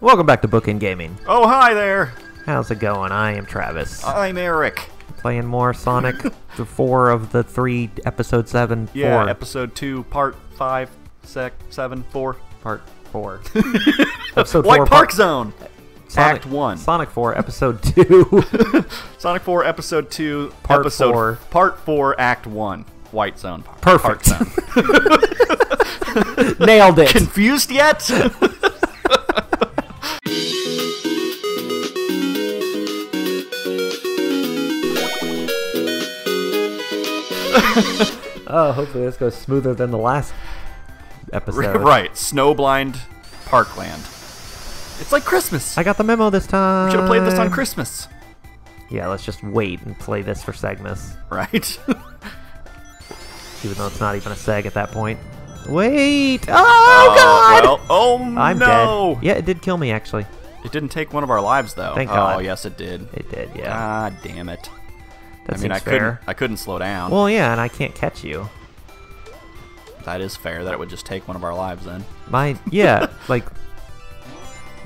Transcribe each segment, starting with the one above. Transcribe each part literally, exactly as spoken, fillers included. Welcome back to Bookend Gaming. Oh, hi there! How's it going? I am Travis. I'm Eric. Playing more Sonic four of the three, Episode seven, yeah, four. Episode two, Part five, sec, seven, four. Part four. Episode White four, Park part Zone! Sonic, Act one. Sonic four, Episode two. Sonic four, Episode two, Part episode, four. Part four, Act one. White Zone. Perfect. Park Zone. Nailed it. Confused yet? Oh, hopefully this goes smoother than the last episode. Right. Snowblind Parkland. It's like Christmas. I got the memo this time. We should have played this on Christmas. Yeah, let's just wait and play this for Segmas. Right. Even though it's not even a seg at that point. Wait! Oh, uh, God! Well, oh, I'm no! Dead. Yeah, it did kill me, actually. It didn't take one of our lives, though. Thank oh, God. Oh, yes, it did. It did, yeah. God damn it. That I mean, I fair. couldn't I couldn't slow down. Well, yeah, and I can't catch you. That is fair that it would just take one of our lives, then. My, yeah, like,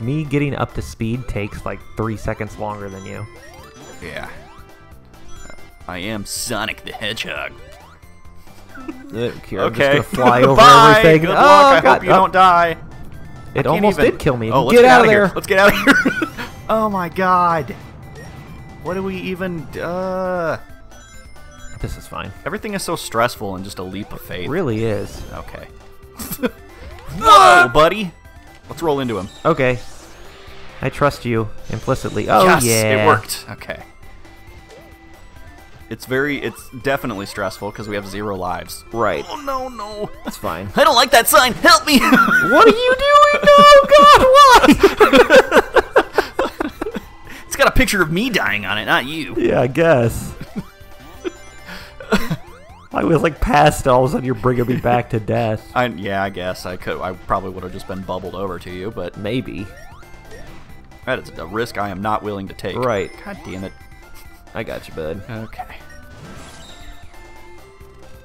me getting up to speed takes, like, three seconds longer than you. Yeah. I am Sonic the Hedgehog. Okay, I'm okay. Just gonna fly over Bye. Everything. Good oh, luck. I God. hope you oh. don't die. It almost even... did kill me. Oh, let's get, get out, out of there. Here. Let's get out of here. Oh my God. What do we even? Uh... This is fine. Everything is so stressful and just a leap of faith. It really is. Okay. Whoa, buddy. Let's roll into him. Okay. I trust you implicitly. Oh yes, yeah. It worked. Okay. It's very, it's definitely stressful because we have zero lives. Right. Oh, no, no. That's fine. I don't like that sign. Help me. What are you doing? No, God, why? It's got a picture of me dying on it, not you. Yeah, I guess. I was like passed all of a sudden you're bringing me back to death. I, yeah, I guess I could. I probably would have just been bubbled over to you, but. Maybe. That is a risk I am not willing to take. Right. God damn it. I got you, bud. Okay.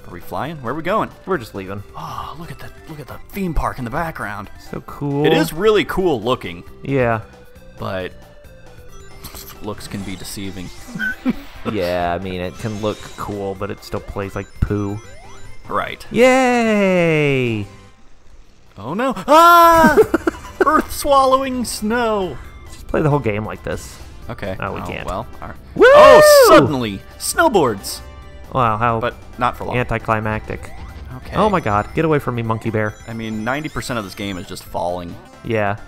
Are we flying? Where are we going? We're just leaving. Oh, look at the look at the theme park in the background. So cool. It is really cool looking. Yeah. But looks can be deceiving. Yeah, I mean it can look cool, but it still plays like poo. Right. Yay! Oh no! Ah! Earth swallowing snow. Just play the whole game like this. Okay. Oh, we oh, can't. Well, right. Oh, suddenly! Snowboards! Wow, how... But not for long. Anticlimactic. Okay. Oh my God, get away from me, monkey bear. I mean, ninety percent of this game is just falling. Yeah.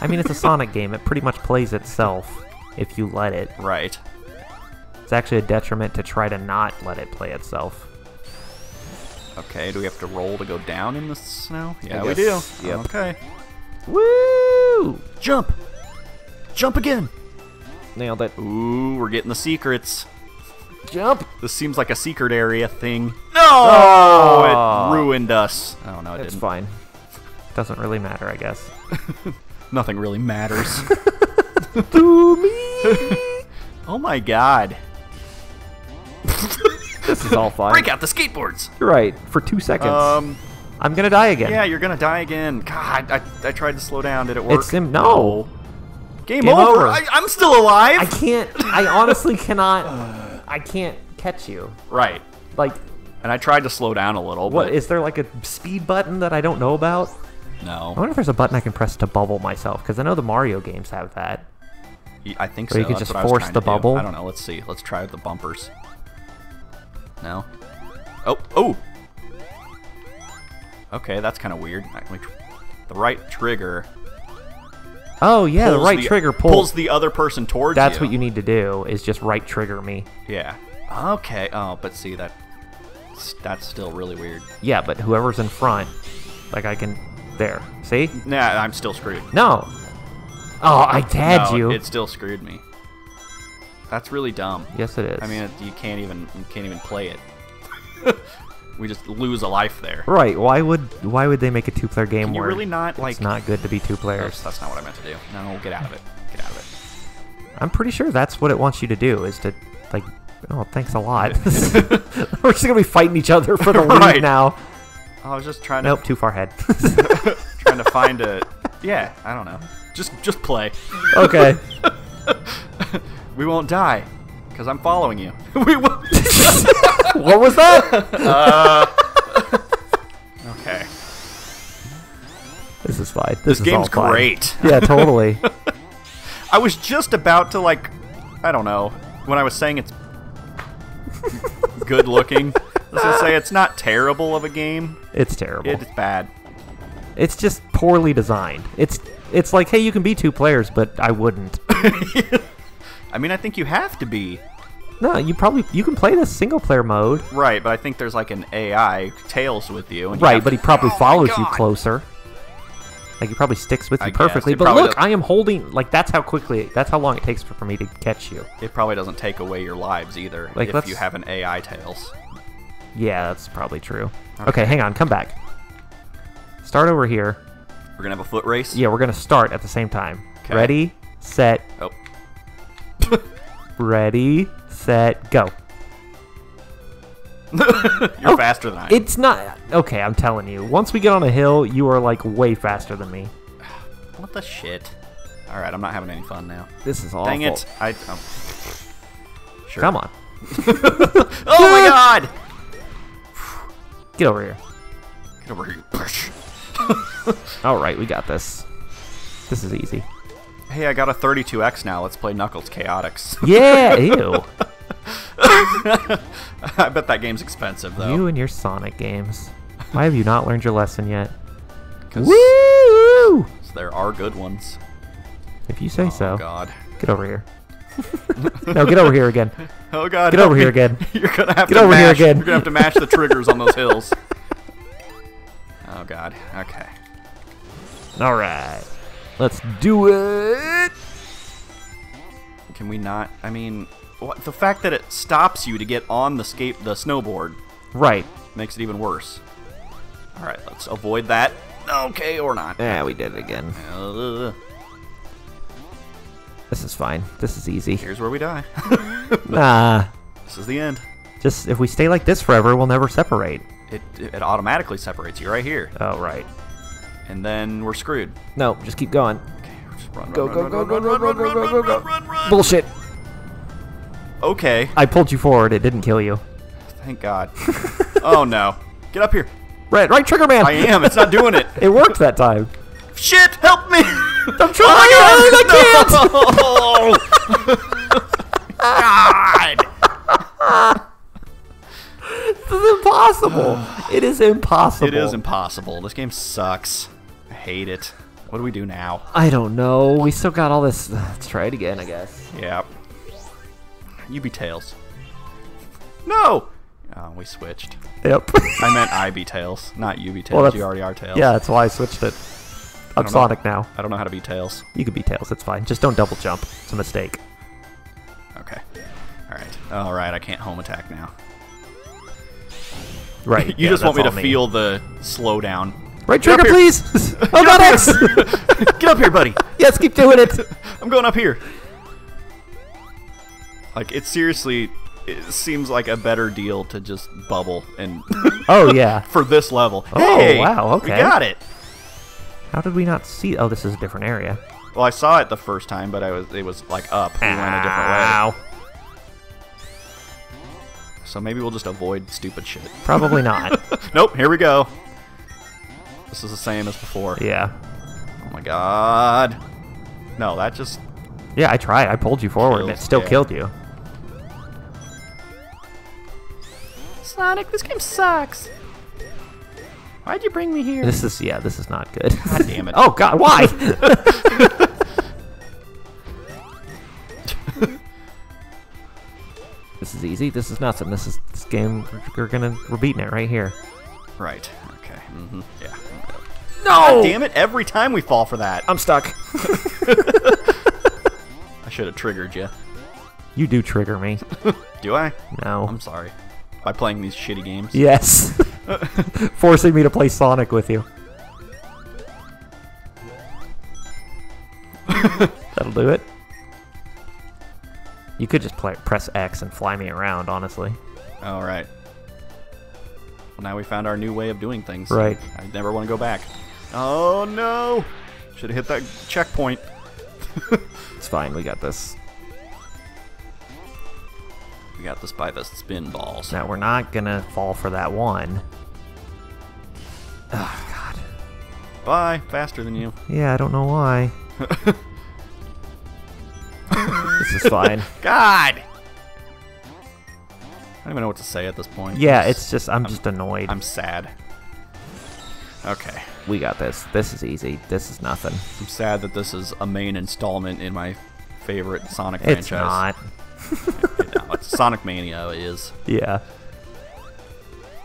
I mean, it's a Sonic game. It pretty much plays itself if you let it. Right. It's actually a detriment to try to not let it play itself. Okay, do we have to roll to go down in the snow? Yeah, we do. Yep. Okay. Woo! Jump! Jump again! Nailed it. Ooh, we're getting the secrets. Jump. This seems like a secret area thing. No! Oh, it ruined us. Oh, no, it it's didn't. It's fine. Doesn't really matter, I guess. Nothing really matters. To me! Oh, my God. This is all fine. Break out the skateboards! You're right, for two seconds. Um, I'm going to die again. Yeah, you're going to die again. God, I, I tried to slow down. Did it work? It's him. No. Game, Game over. over. I, I'm still alive. I can't. I honestly cannot. I can't catch you. Right. Like. And I tried to slow down a little. What but is there like a speed button that I don't know about? No. I wonder if there's a button I can press to bubble myself because I know the Mario games have that. Yeah, I think so. Or you can just force the bubble. Do. I don't know. Let's see. Let's try the bumpers. No. Oh. Oh. Okay, that's kind of weird. The right trigger. Oh yeah, the right the, trigger pulls. pulls the other person towards That's you. That's what you need to do is just right trigger me. Yeah. Okay. Oh, but see that that's still really weird. Yeah, but whoever's in front, like I can there. See? Nah, I'm still screwed. No. Oh, I tagged no, you. It still screwed me. That's really dumb. Yes, it is. I mean, it, you can't even you can't even play it. We just lose a life there. Right. Why would why would they make a two-player game work? You're really not like... It's not good to be two players. That's not what I meant to do. No, get out of it. Get out of it. I'm pretty sure that's what it wants you to do, is to, like, oh, thanks a lot. We're just going to be fighting each other for the right. lead now. I was just trying to... Nope, too far ahead. Trying to find a... Yeah, I don't know. Just just play. Okay. We won't die, because I'm following you. We won't. What was that? Uh, okay. This is fine. This, this is game's all fine. Great. Yeah, totally. I was just about to, like, I don't know, when I was saying it's good looking. I was gonna say it's not terrible of a game. It's terrible. It's bad. It's just poorly designed. It's it's like, hey, you can be two players, but I wouldn't. I mean, I think you have to be. No, you probably you can play this single player mode. Right, but I think there's like an A I tails with you. And you right, but to, he probably oh follows you closer. Like, he probably sticks with you I perfectly. But look, doesn't... I am holding... Like, that's how quickly... That's how long it takes for, for me to catch you. It probably doesn't take away your lives either, like, if let's... you have an A I Tails. Yeah, that's probably true. Okay. Okay, hang on. Come back. Start over here. We're going to have a foot race? Yeah, we're going to start at the same time. Okay. Ready, set... Oh. Ready, set, go. You're oh, faster than I am. It's not... Okay, I'm telling you. Once we get on a hill, you are, like, way faster than me. What the shit? All right, I'm not having any fun now. This is awful. Dang it. I... Oh. Sure. Come on. Oh, my God! Get over here. Get over here, bitch. All right, we got this. This is easy. Hey, I got a thirty-two X now. Let's play Knuckles Chaotix. Yeah, ew. I bet that game's expensive, though. You and your Sonic games. Why have you not learned your lesson yet? Woo! There are good ones. If you say oh, so. Oh, God. Get over here. No, get over here again. Oh, God. Get over me. Here again. You're going to have get to over mash. Here again. You're going to have to mash the triggers on those hills. Oh, God. Okay. All right. Let's do it. Can we not? I mean... What, the fact that it stops you to get on the skate, the snowboard, right, makes it even worse. All right, let's avoid that. Okay, or not. Yeah, we did it again. Uh, this is fine. This is easy. Here's where we die. Nah. This is the end. Just if we stay like this forever, we'll never separate. It it automatically separates you right here. Oh right. And then we're screwed. No, just keep going. Okay, just run, go run, go run, go run, run, run, run, run, run, run, run, run. Bullshit. Okay. I pulled you forward. It didn't kill you. Thank God. Oh, no. Get up here. Right, right trigger, man. I am. It's not doing it. It worked that time. Shit, help me. I'm trying. Oh, my God. I can't. God. This is impossible. It is impossible. It is impossible. This game sucks. I hate it. What do we do now? I don't know. We still got all this. Let's try it again, I guess. Yeah. You be Tails. No! Oh, we switched. Yep. I meant I be Tails, not you be Tails. Well, you already are Tails. Yeah, that's why I switched it. I'm Sonic know. now. I don't know how to be Tails. You can be Tails. It's fine. Just don't double jump. It's a mistake. Okay. All right. All right. I can't home attack now. Right. You yeah, just want me to me. feel the slowdown. Right trigger, please! Oh, God, X! Get up here, buddy. Yes, keep doing it. I'm going up here. Like, it seriously it seems like a better deal to just bubble and oh yeah for this level. Oh hey, wow, okay, we got it. How did we not see? Oh, this is a different area. Well, I saw it the first time, but I was it was like up. We went a different way. So maybe we'll just avoid stupid shit. Probably not. Nope. Here we go. This is the same as before. Yeah. Oh my God. No, that just. Yeah, I tried. I pulled you forward, Kills, and it still yeah. killed you. Sonic, this game sucks. Why'd you bring me here? This is, yeah, this is not good. God damn it. Oh, God, why? This is easy. This is nothing. This is this game. We're gonna, we're beating it right here. Right. Okay. Mm-hmm. Yeah. No! God damn it. Every time we fall for that. I'm stuck. I should have triggered you. You do trigger me. Do I? No. I'm sorry. By playing these shitty games? Yes. Forcing me to play Sonic with you. That'll do it. You could just play, press X and fly me around, honestly. All right. Well, now we found our new way of doing things. Right. I never want to go back. Oh, no. Should have hit that checkpoint. It's fine. We got this. We got this by the spin balls. Now we're not gonna fall for that one. Oh God. Bye. Faster than you. Yeah, I don't know why. This is fine. God. I don't even know what to say at this point. Yeah, it's just I'm, I'm just annoyed. I'm sad. Okay. We got this. This is easy. This is nothing. I'm sad that this is a main installment in my favorite Sonic it's franchise. It's not. No, it's Sonic Mania is. Yeah.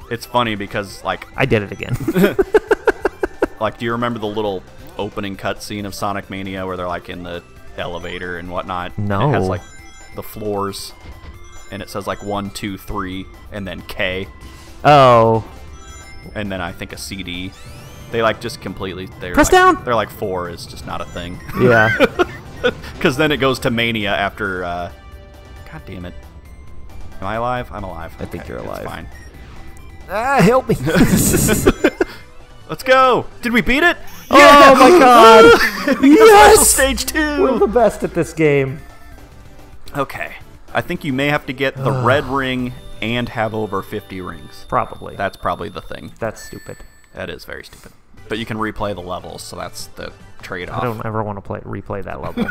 It's funny because, like... I did it again. Like, do you remember the little opening cutscene of Sonic Mania where they're, like, in the elevator and whatnot? No. And it has, like, the floors, and it says, like, one, two, three, and then K. Oh. And then I think a C D. They like just completely. They're press like, down. They're like four is just not a thing. Yeah. Because then it goes to Mania after. Uh, God damn it! Am I alive? I'm alive. I okay, think you're alive. Fine. Ah, help me! Let's go. Did we beat it? Yeah! Oh my God! Yes. Stage two. We're the best at this game. Okay. I think you may have to get the red ring. And have over fifty rings. Probably. That's probably the thing. That's stupid. That is very stupid. But you can replay the levels, so that's the trade-off. I don't ever want to play replay that level.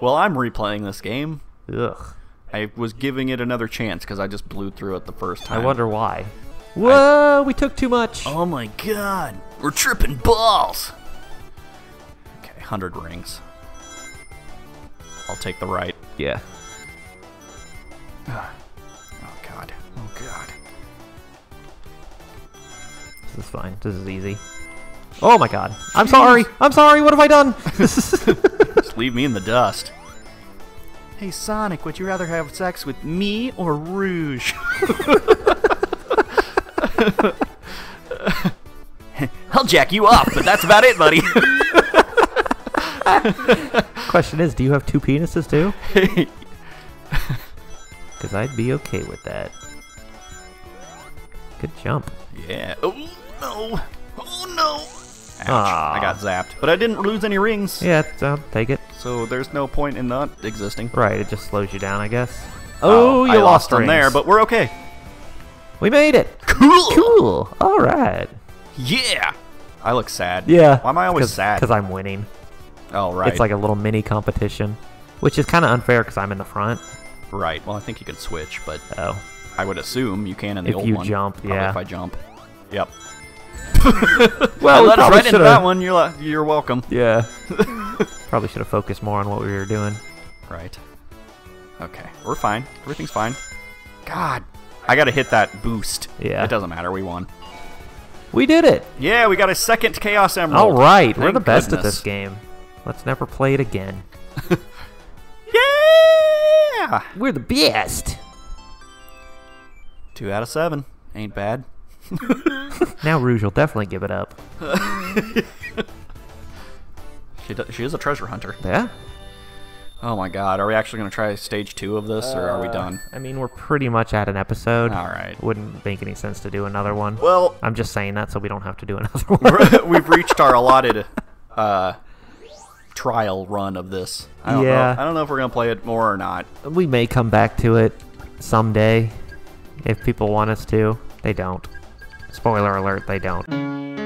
Well, I'm replaying this game. Ugh. I was giving it another chance because I just blew through it the first time. I wonder why. Whoa, I... we took too much. Oh my God. We're tripping balls. Okay, one hundred rings. I'll take the right. Yeah. Oh God. This is fine. This is easy. Oh my God. I'm Jeez. sorry. I'm sorry. What have I done? Just leave me in the dust. Hey Sonic, would you rather have sex with me or Rouge? I'll jack you up, but that's about it, buddy. Question is, do you have two penises too? Because I'd be okay with that. Good jump. Yeah. Oh, no. Oh, no. Ouch. Aww. I got zapped. But I didn't lose any rings. Yeah, I'll take it. So there's no point in not existing. Right, it just slows you down, I guess. Oh, oh you I lost, lost rings. Them there, but we're okay. We made it. Cool. Cool. All right. Yeah. I look sad. Yeah. Why am I always Cause, sad? Because I'm winning. Oh, right. It's like a little mini competition, which is kind of unfair because I'm in the front. Right. Well, I think you can switch, but oh. I would assume you can in the if old one. If you jump, probably yeah. If I jump. Yep. Well, I let us right into that one. You're, like, you're welcome. Yeah. Probably should have focused more on what we were doing. Right. Okay. We're fine. Everything's fine. God. I got to hit that boost. Yeah. It doesn't matter. We won. We did it. Yeah, we got a second Chaos Emerald. All right. Thank we're the best goodness. at this game. Let's never play it again. Yeah! We're the best. Two out of seven. Ain't bad. Now Rouge will definitely give it up. she, does, she is a treasure hunter. Yeah? Oh my God. Are we actually going to try stage two of this, uh, or are we done? I mean, we're pretty much at an episode. All right. Wouldn't make any sense to do another one. Well... I'm just saying that so we don't have to do another one. We've reached our allotted... Uh, trial run of this. I don't yeah. know. I don't know if we're going to play it more or not. We may come back to it someday if people want us to. They don't. Spoiler alert, they don't.